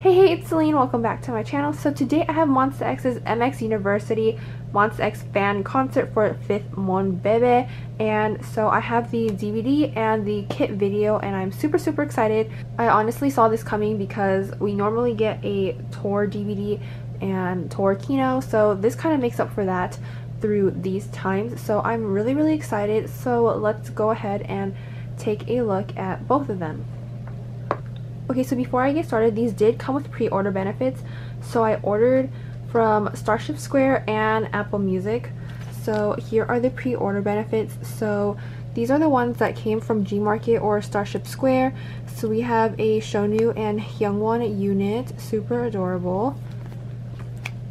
Hey, it's Celine, welcome back to my channel. So today I have Monsta X's MX University Monsta X fan concert for 5th Monbebe, and so I have the DVD and the kit video and I'm super excited. I honestly saw this coming because we normally get a tour DVD and tour Kihno, so this kind of makes up for that through these times. So I'm really excited, so let's go ahead and take a look at both of them. Okay, so before I get started, these did come with pre-order benefits. So I ordered from Starship Square and Apple Music. So here are the pre-order benefits. So these are the ones that came from Gmarket or Starship Square. So we have a Shonu and Hyungwon unit, super adorable.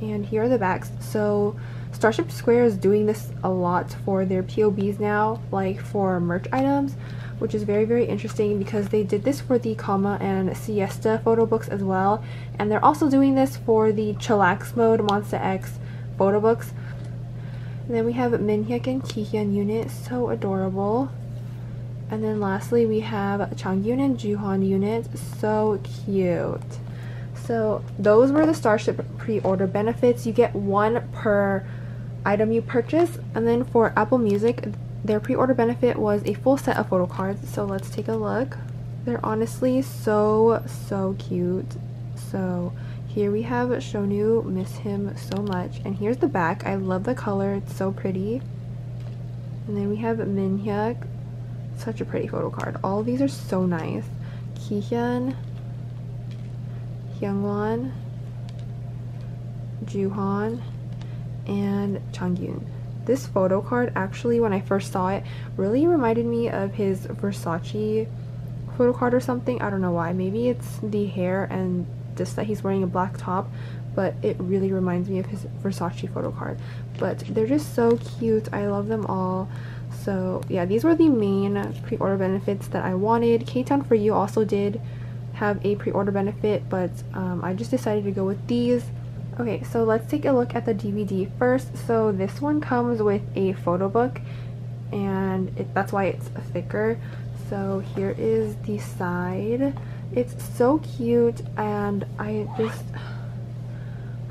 And here are the backs. So Starship Square is doing this a lot for their POBs now, like for merch items, which is very interesting because they did this for the Comma and Siesta photo books as well, and they're also doing this for the Chillax Mode Monsta X photo books. And then we have Minhyuk and Kihyun unit, so adorable. And then lastly we have Changyun and Juhan unit, so cute. So those were the Starship pre-order benefits. You get one per item you purchase. And then for Apple Music, their pre-order benefit was a full set of photo cards, so let's take a look. They're honestly so cute. So here we have Shonu, miss him so much. And here's the back, I love the color, it's so pretty. And then we have Minhyuk, such a pretty photo card. All of these are so nice. Kihyun, Hyungwon, Juhan, and Changyun. This photo card actually, when I first saw it, really reminded me of his Versace photo card or something. I don't know why. Maybe it's the hair and just that he's wearing a black top, but it really reminds me of his Versace photo card. But they're just so cute. I love them all. So yeah, these were the main pre-order benefits that I wanted. Ktown4U also did have a pre-order benefit, but I just decided to go with these. Okay, so let's take a look at the DVD first. So this one comes with a photo book, and that's why it's thicker. So here is the side. It's so cute, and I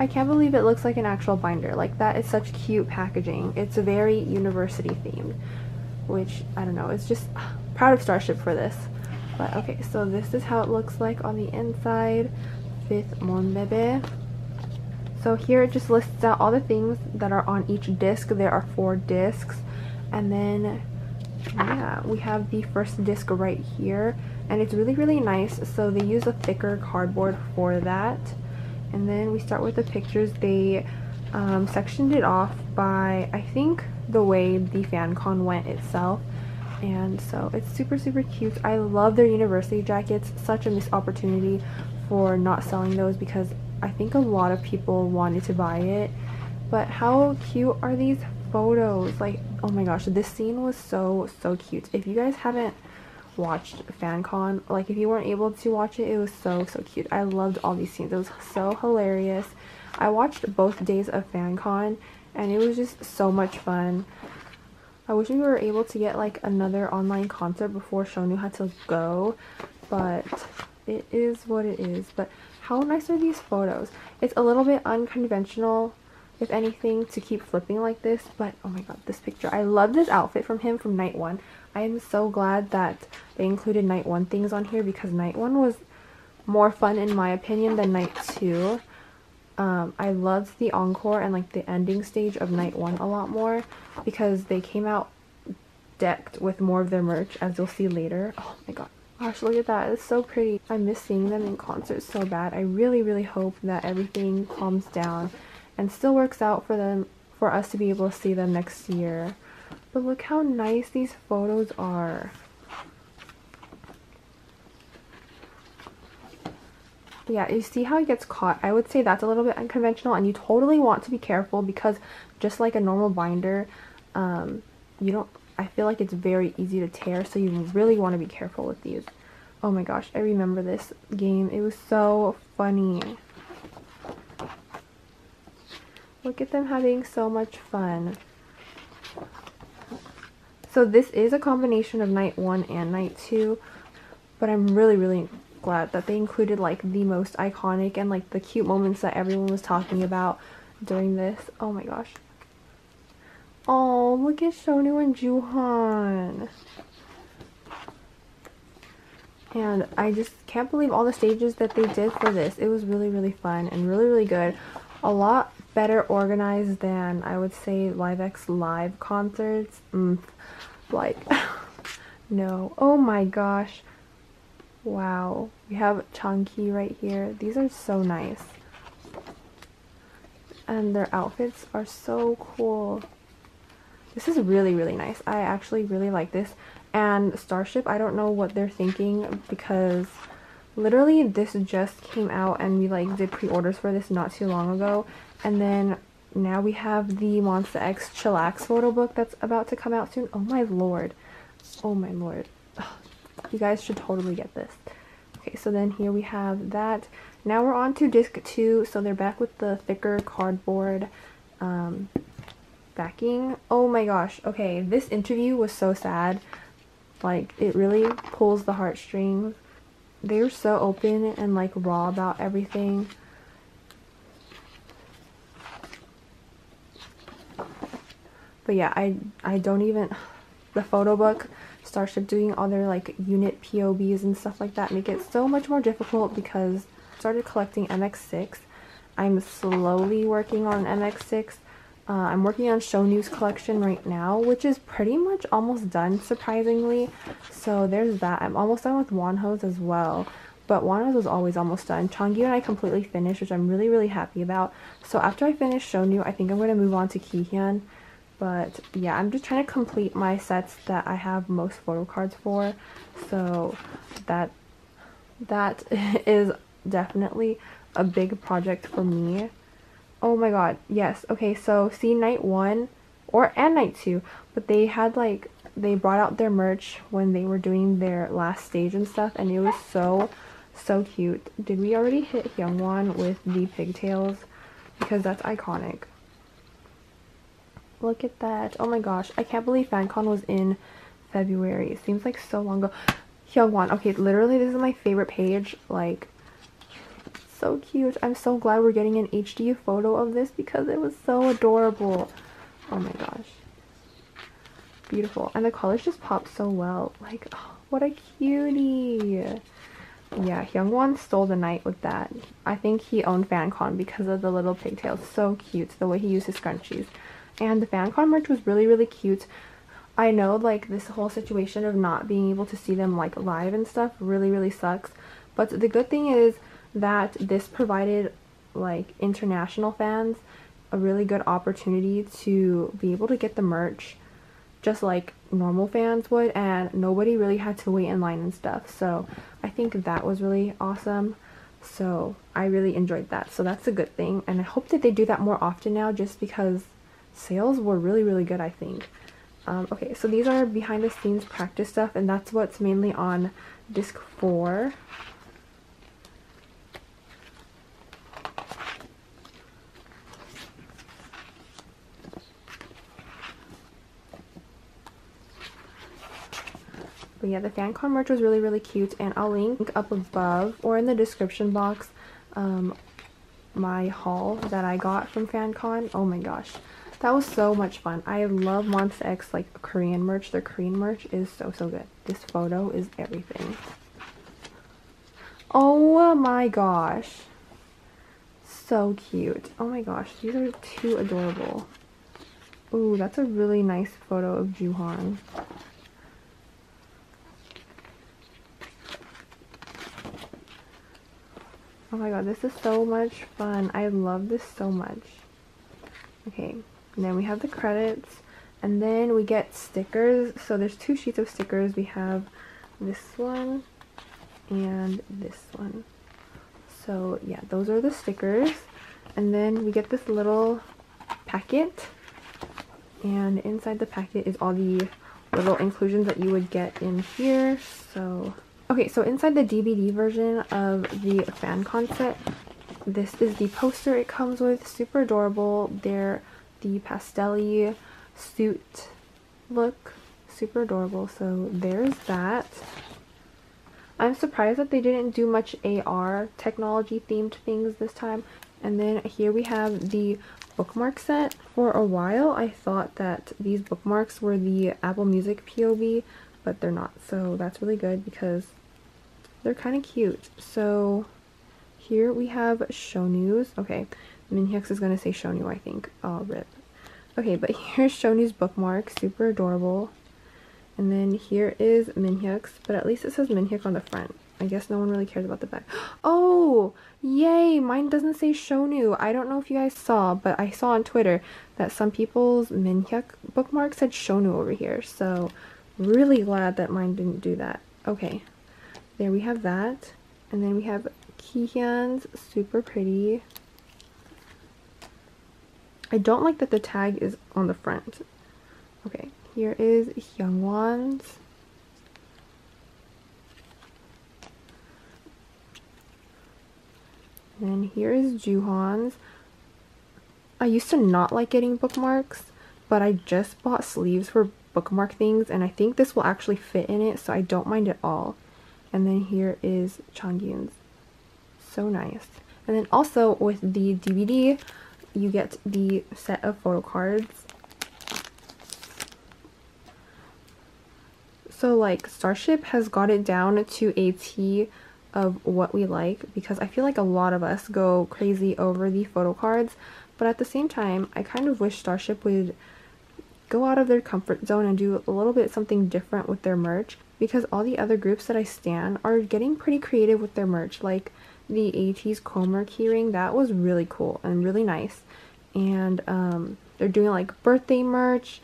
can't believe it looks like an actual binder. Like, that is such cute packaging. It's very university themed, which, I don't know, it's just proud of Starship for this. But okay, so this is how it looks like on the inside. 5th Monbebe. So here it just lists out all the things that are on each disc. There are 4 discs. And then, yeah, we have the first disc right here. And it's really nice. So they use a thicker cardboard for that. And then we start with the pictures. They sectioned it off by, I think, the way the FanCon went itself. And so it's super cute. I love their university jackets. Such a missed opportunity for not selling those because I think a lot of people wanted to buy it. But how cute are these photos? Like, oh my gosh, this scene was so cute. If you guys haven't watched FanCon, like if you weren't able to watch it, it was so cute. I loved all these scenes. It was so hilarious. I watched both days of FanCon and it was just so much fun. I wish we were able to get like another online concert before Shonu had to go, but it is what it is. But how nice are these photos? It's a little bit unconventional, if anything, to keep flipping like this, but oh my god, this picture. I love this outfit from him from Night 1. I am so glad that they included Night 1 things on here because Night 1 was more fun in my opinion than Night 2. I loved the encore and like the ending stage of Night 1 a lot more because they came out decked with more of their merch, as you'll see later. Oh my god. Gosh, look at that, it's so pretty. I miss seeing them in concert so bad. I really hope that everything calms down and still works out for them, for us to be able to see them next year. But look how nice these photos are. Yeah, you see how it gets caught. I would say that's a little bit unconventional, and you totally want to be careful because just like a normal binder, you don't, I feel like it's very easy to tear, so you really want to be careful with these. Oh my gosh, I remember this game. It was so funny. Look at them having so much fun. So this is a combination of Night 1 and Night 2, but I'm really glad that they included like the most iconic and like the cute moments that everyone was talking about during this. Oh my gosh. Oh, look at Sonu and Juhan. And I just can't believe all the stages that they did for this. It was really, really fun and really, really good. A lot better organized than, I would say, LiveX Live concerts. Like, no. Oh my gosh. Wow. We have Chunky right here. These are so nice. And their outfits are so cool. This is really, really nice. I actually really like this. And Starship, I don't know what they're thinking, because literally this just came out and we like did pre-orders for this not too long ago. And then now we have the Monsta X Chillax photo book that's about to come out soon. Oh my lord. Oh my lord. Ugh. You guys should totally get this. Okay, so then here we have that. Now we're on to disc 2. So they're back with the thicker cardboard backing. Oh my gosh. Okay, this interview was so sad. Like, it really pulls the heartstrings. They were so open and like raw about everything. But yeah, I don't even, the photo book, Starship doing all their like unit POBs and stuff like that make it so much more difficult, because I started collecting MX6. I'm slowly working on MX6. I'm working on Shonu's collection right now, which is pretty much almost done, surprisingly. So there's that. I'm almost done with Wonho's as well, but Wonho's was always almost done. Changgyu and I completely finished, which I'm really, really happy about. So after I finish Shonu, I think I'm going to move on to Kihyun. But yeah, I'm just trying to complete my sets that I have most photo cards for. So that is definitely a big project for me. Oh my god, yes. Okay, so see night 1 and night 2, but they had like, they brought out their merch when they were doing their last stage and stuff, and it was so cute. Did we already hit Hyungwon with the pigtails? Because that's iconic. Look at that. Oh my gosh, I can't believe FanCon was in February. It seems like so long ago. Hyungwon, okay, literally this is my favorite page, like, so cute. I'm so glad we're getting an HD photo of this because it was so adorable. Oh my gosh. Beautiful. And the colors just popped so well. Like, oh, what a cutie. Yeah, Hyungwon stole the night with that. I think he owned FanCon because of the little pigtails. So cute, the way he used his scrunchies. And the FanCon merch was really, really cute. I know, like, this whole situation of not being able to see them, like, live and stuff really, really sucks. But the good thing is that this provided like international fans a really good opportunity to be able to get the merch just like normal fans would, and nobody really had to wait in line and stuff, so I think that was really awesome. So I really enjoyed that, so that's a good thing, and I hope that they do that more often now, just because sales were really, really good, I think. Okay, so these are behind the scenes practice stuff, and that's what's mainly on disc 4. But yeah, the FanCon merch was really, really cute, and I'll link up above or in the description box my haul that I got from FanCon. Oh my gosh, that was so much fun. I love Monsta X, like, Korean merch. Their Korean merch is so good. This photo is everything. Oh my gosh, so cute. Oh my gosh, these are too adorable. Ooh, that's a really nice photo of Juhan. Oh my god, this is so much fun. I love this so much. Okay, and then we have the credits, and then we get stickers. So there's 2 sheets of stickers. We have this one and this one. So yeah, those are the stickers. And then we get this little packet, and inside the packet is all the little inclusions that you would get in here. So okay, so inside the DVD version of the FanCon set, this is the poster it comes with. Super adorable. They're the pastel-y suit look. Super adorable. So there's that. I'm surprised that they didn't do much AR technology themed things this time. And then here we have the bookmark set. For a while I thought that these bookmarks were the Apple Music POV, but they're not, so that's really good because they're kind of cute. So here we have show news. Okay, Minhyuk is gonna say show new, I think. Oh, rip. Okay, but here's show news bookmark, super adorable. And then here is Minhyuk's, but at least it says Minhyuk on the front. I guess no one really cares about the back. Oh, yay! Mine doesn't say Shonu. I don't know if you guys saw, but I saw on Twitter that some people's Minhyuk bookmark said Shonu over here. So, really glad that mine didn't do that. Okay, there we have that. And then we have Kihyun's, super pretty. I don't like that the tag is on the front. Okay, here is Hyungwon's. And here is Juhan's. I used to not like getting bookmarks, but I just bought sleeves for bookmark things, and I think this will actually fit in it, so I don't mind at all. And then here is Changyun's. So nice. And then also with the DVD, you get the set of photo cards. So like Starship has got it down to a T of what we like, because I feel like a lot of us go crazy over the photo cards, but at the same time I kind of wish Starship would go out of their comfort zone and do a little bit something different with their merch, because all the other groups that I stan are getting pretty creative with their merch, like the AT's Comer keyring. That was really cool and really nice, and they're doing like birthday merch,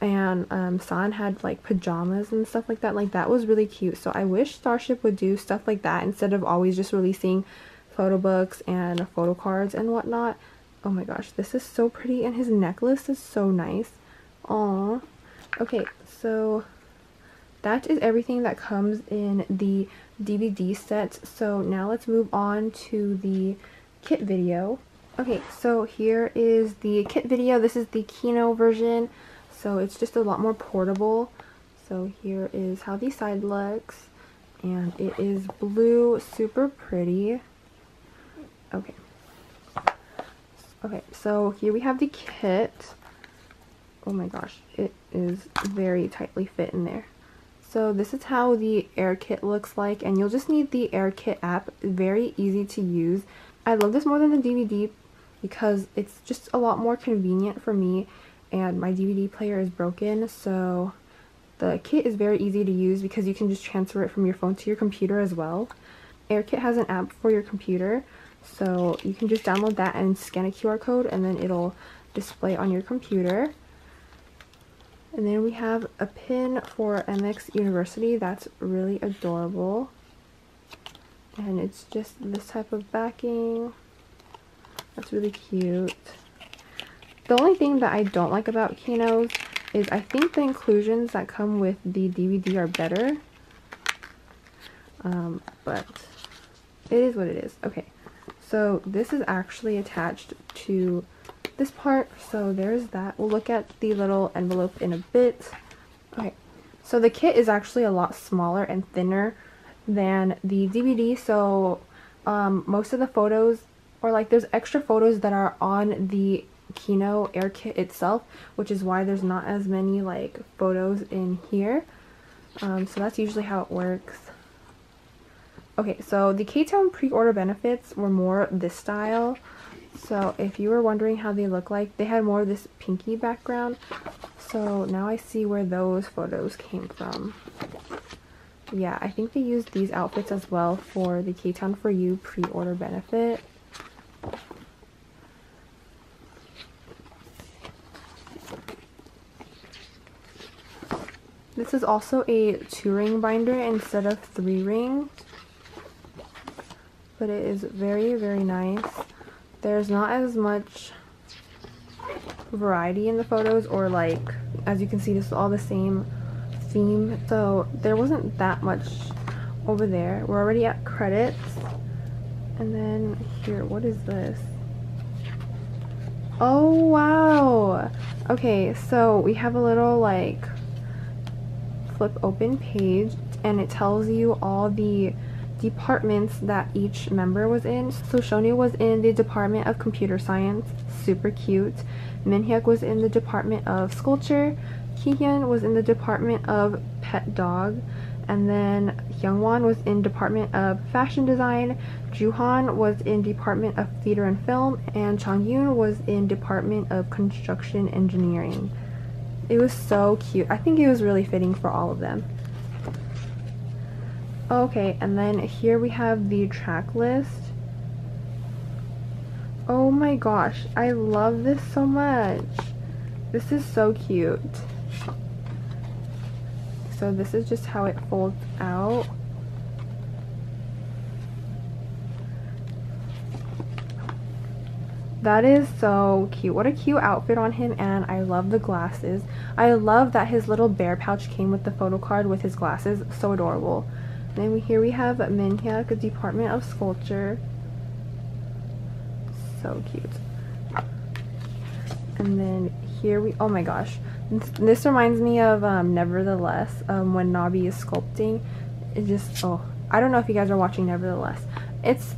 and San had like pajamas and stuff like that. Like, that was really cute. So I wish Starship would do stuff like that instead of always just releasing photo books and photo cards and whatnot. Oh my gosh, this is so pretty, and his necklace is so nice. Aww. Okay, so that is everything that comes in the DVD set. So now let's move on to the kit video. Okay, so here is the kit video. This is the Kihno version. So it's just a lot more portable. So here is how the side looks, and it is blue, super pretty. Okay. Okay, so here we have the kit. Oh my gosh, it is very tightly fit in there. So this is how the AirKit looks like, and you'll just need the AirKit app. Very easy to use. I love this more than the DVD because it's just a lot more convenient for me, and my DVD player is broken, so the kit is very easy to use because you can just transfer it from your phone to your computer as well. AirKit has an app for your computer, so you can just download that and scan a QR code, and then it'll display on your computer. And then we have a pin for MX University. That's really adorable, and it's just this type of backing. That's really cute. The only thing that I don't like about Kihno's is I think the inclusions that come with the DVD are better, but it is what it is. Okay, so this is actually attached to this part, so there's that. We'll look at the little envelope in a bit. Okay, so the kit is actually a lot smaller and thinner than the DVD, so most of the photos, or like there's extra photos that are on the Kihno AirKit itself, which is why there's not as many like photos in here. So that's usually how it works. Okay, so the Ktown pre-order benefits were more this style. So if you were wondering how they look like, they had more of this pinky background. So now I see where those photos came from. Yeah, I think they used these outfits as well for the Ktown4U pre-order benefit. This is also a 2-ring binder instead of 3-ring, but it is very, very nice. There's not as much variety in the photos, or like, as you can see, this is all the same theme, so there wasn't that much over there. We're already at credits, and then here, what is this? Oh wow! Okay, so we have a little like flip open page, and it tells you all the departments that each member was in. So Shonu was in the department of computer science, super cute. Minhyuk was in the department of sculpture. Kihyun was in the department of pet dog, and then Hyungwon was in department of fashion design. Juhan was in department of theater and film, and Changyun was in department of construction engineering. It was so cute. I think it was really fitting for all of them. Okay, and then here we have the track list. Oh my gosh, I love this so much. This is so cute. So this is just how it folds out. That is so cute. What a cute outfit on him, and I love the glasses. I love that his little bear pouch came with the photo card with his glasses. So adorable. Then here we have Minhyuk, department of sculpture. So cute. And then here we, oh my gosh, this reminds me of Nevertheless, when Nabi is sculpting. It just, oh, I don't know if you guys are watching Nevertheless. It's,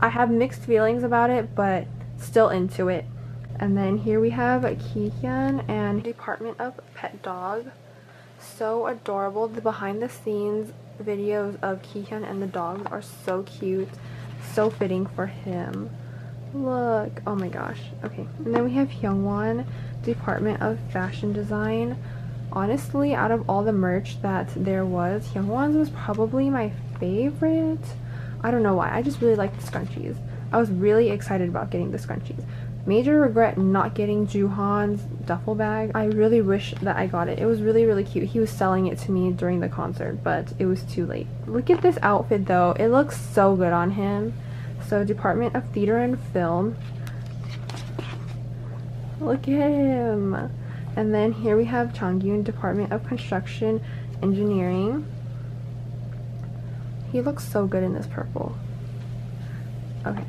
I have mixed feelings about it, but still into it. And then here we have Kihyun and department of pet dog. So adorable. The behind the scenes videos of Kihyun and the dogs are so cute, so fitting for him. Look, oh my gosh. Okay, and then we have Hyungwon, department of fashion design. Honestly, out of all the merch that there was, Hyungwon's was probably my favorite. I don't know why, I just really like the scrunchies. I was really excited about getting the scrunchies. Major regret not getting Juhan's duffel bag. I really wish that I got it. It was really, really cute. He was selling it to me during the concert, but it was too late. Look at this outfit though. It looks so good on him. So department of theater and film. Look at him. And then here we have Changyun, department of construction engineering. He looks so good in this purple. Okay.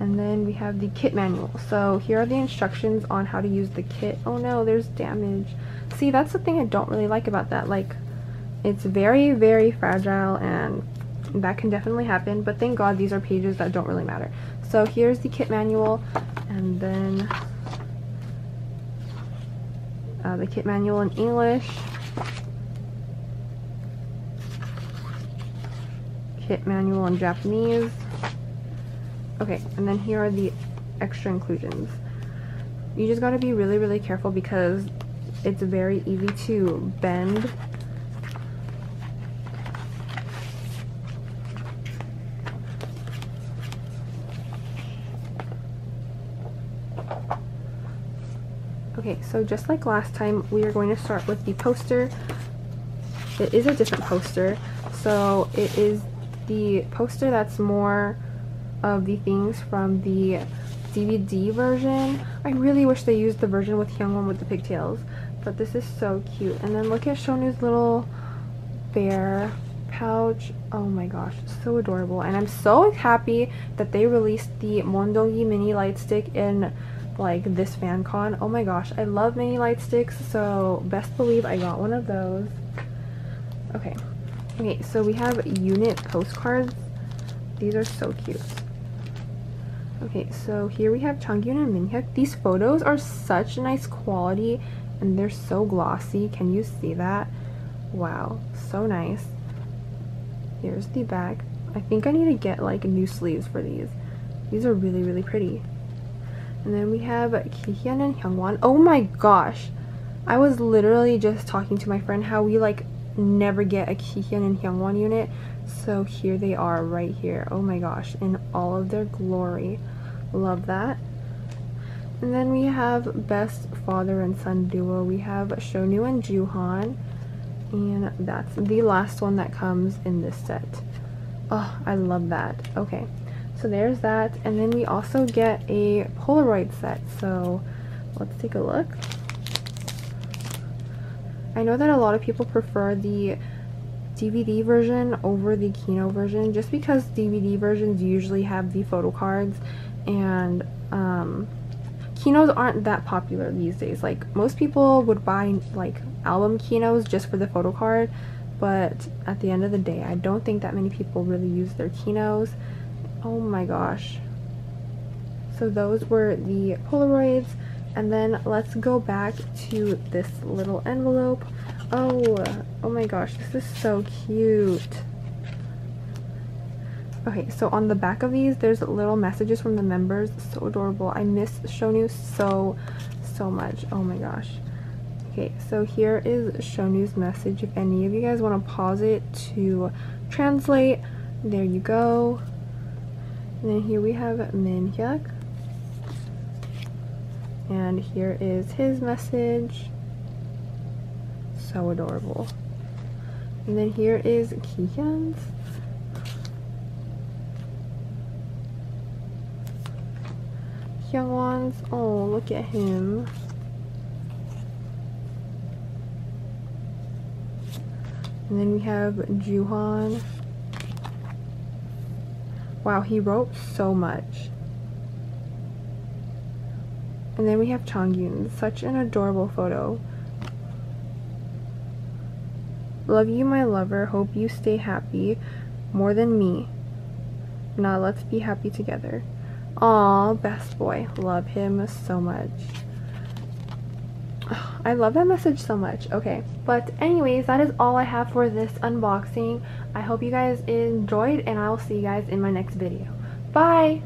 And then we have the kit manual. So here are the instructions on how to use the kit. Oh no, there's damage. See, that's the thing I don't really like about that. Like, it's very, very fragile, and that can definitely happen. But thank God these are pages that don't really matter. So here's the kit manual, and then the kit manual in English. Kit manual in Japanese. Okay, and then here are the extra inclusions. You just gotta be really, really careful because it's very easy to bend. Okay, so just like last time, we are going to start with the poster. It is a different poster. So it is the poster that's more of the things from the DVD version. I really wish they used the version with Hyungwon with the pigtails, but this is so cute. And then look at Shonu's little bear pouch. Oh my gosh, so adorable. And I'm so happy that they released the Mondongi mini light stick in like this FanCon. Oh my gosh, I love mini light sticks, so best believe I got one of those. Okay, so we have unit postcards. These are so cute. Okay, so here we have Changyun and Minhyuk. These photos are such nice quality and they're so glossy. Can you see that? Wow, so nice. Here's the back. I think I need to get like new sleeves for these. These are really, really pretty. And then we have Kihyun and Hyungwon. Oh my gosh! I was literally just talking to my friend how we like never get a Kihyun and Hyungwon unit. So here they are right here. Oh my gosh, in all of their glory. Love that. And then we have best father and son duo. We have Shonu and Juhan, and that's the last one that comes in this set. Oh, I love that. Okay, so there's that. And then we also get a Polaroid set, so let's take a look. I know that a lot of people prefer the DVD version over the Kihno version, just because DVD versions usually have the photo cards, and Kihnos aren't that popular these days. Like, most people would buy like album Kihnos just for the photo card, but at the end of the day, I don't think that many people really use their Kihnos. Oh my gosh. So those were the Polaroids, and then let's go back to this little envelope. Oh my gosh, this is so cute. Okay, so on the back of these, there's little messages from the members. So adorable. I miss Shonu so much. Oh my gosh. Okay, so here is Shonu's message. If any of you guys want to pause it to translate, there you go. And then here we have Minhyuk. And here is his message. So adorable. And then here is Kihyun's. Hyungwon's. Oh, look at him. And then we have Juhan. Wow, he wrote so much. And then we have Changyun. Such an adorable photo. Love you, my lover. Hope you stay happy more than me. Now let's be happy together. Aw, best boy. Love him so much. I love that message so much. Okay, but anyways, that is all I have for this unboxing. I hope you guys enjoyed, and I'll see you guys in my next video. Bye!